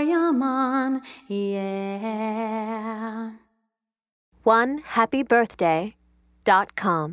are your mom, yeah. 1HappyBirthday.com